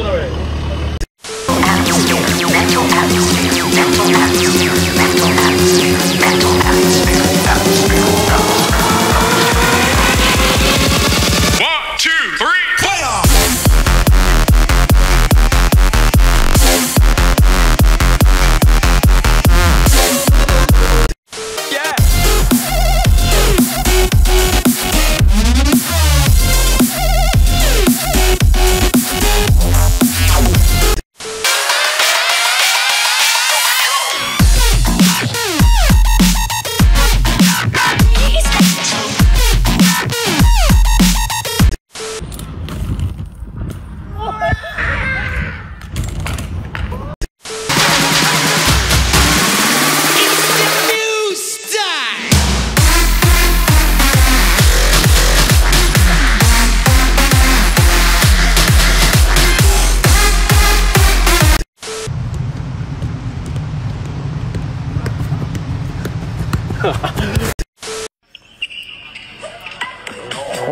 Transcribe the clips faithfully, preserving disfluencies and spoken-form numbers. open already.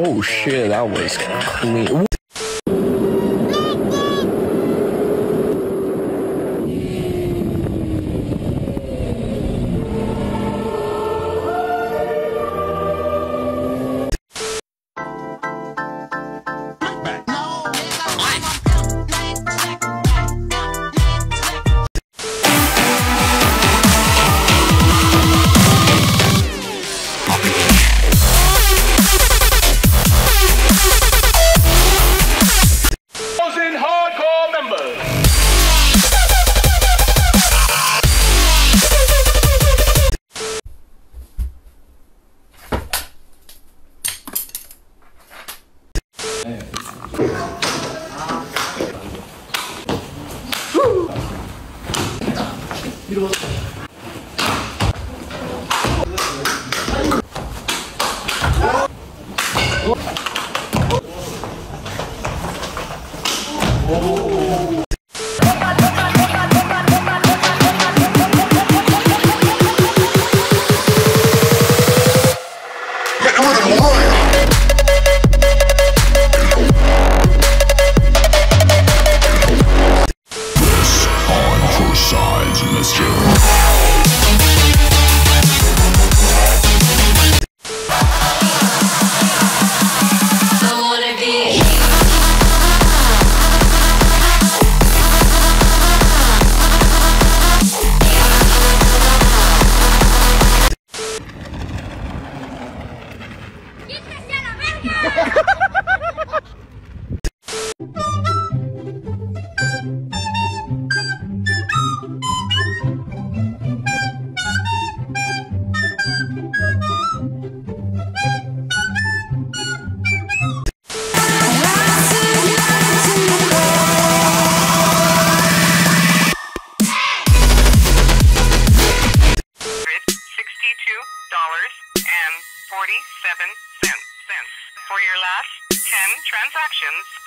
Oh shit, that was clean.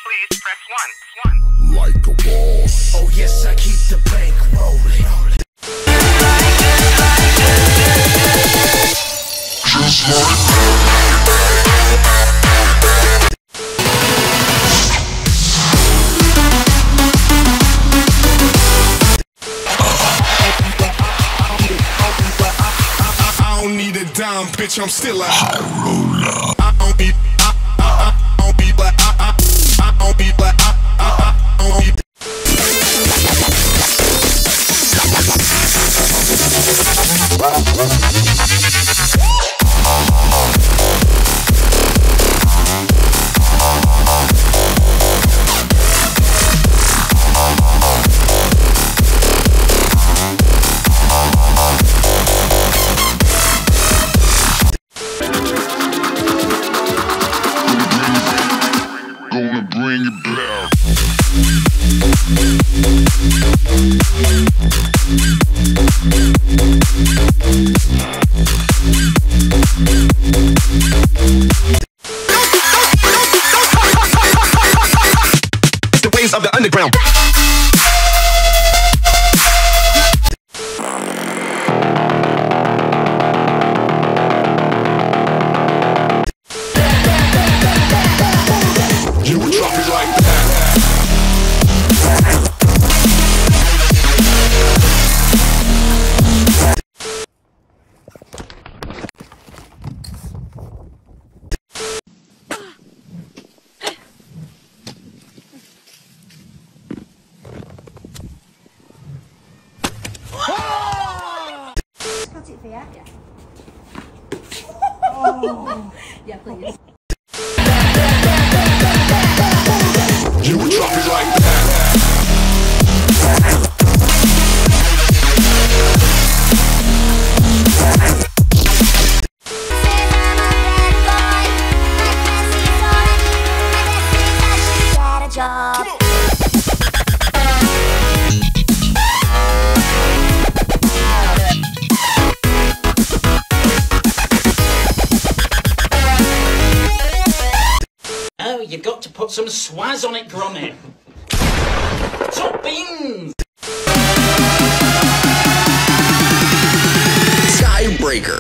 Please press one, one. Like a boss. Oh yes, I keep the bank rolling. Just I don't need a dime, bitch, I'm still a high roller. I don't need of the underground. You would drop it like that. Oh. Yeah, please. You would drop it like that. You've got to put some swaz on it, Gromit. Top beans! Skybreaker.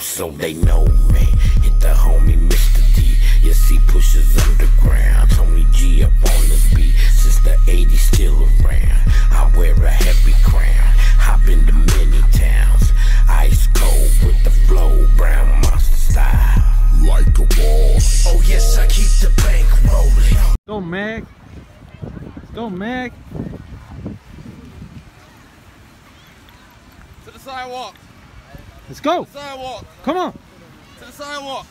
So they know me, hit the homie Mister D. Yes, he pushes underground. Tony G up on this beat, since the eighties still around. I wear a heavy crown, hop into many towns. Ice cold with the flow, brown monster style. Like a wall. Oh yes, I keep the bank rolling. Go Mac, go Mac. To the sidewalk. Let's go! To the sidewalk! Come on! To the sidewalk!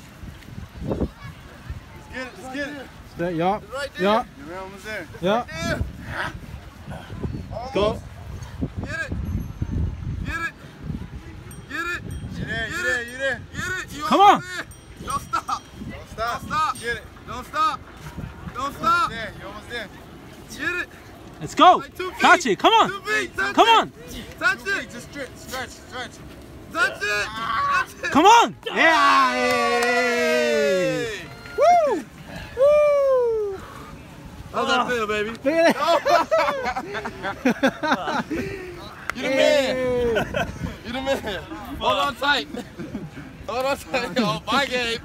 Let's get it, let's get it! It's there, yeah. It's right there! Yeah. You're almost there! Yeah. Right there. Let's go! Get it! Get it! Get it! You're there, you're there, you're there! Get it! You come on! There. Don't stop! Don't stop! Don't stop! Get it! Don't stop! Don't stop! You're almost there, you're almost there! Get it! Let's go! Like two feet. Touch it! Come on! Two feet. Touch come it. On! Touch it! Just stretch, stretch, stretch! That's it. That's it! Come on! Yeah! Hey. Woo! Woo! How's that feel, baby? Look at that! You're the hey. man! You're the man! Hold on tight! Hold on tight! Oh, bye, Gabe!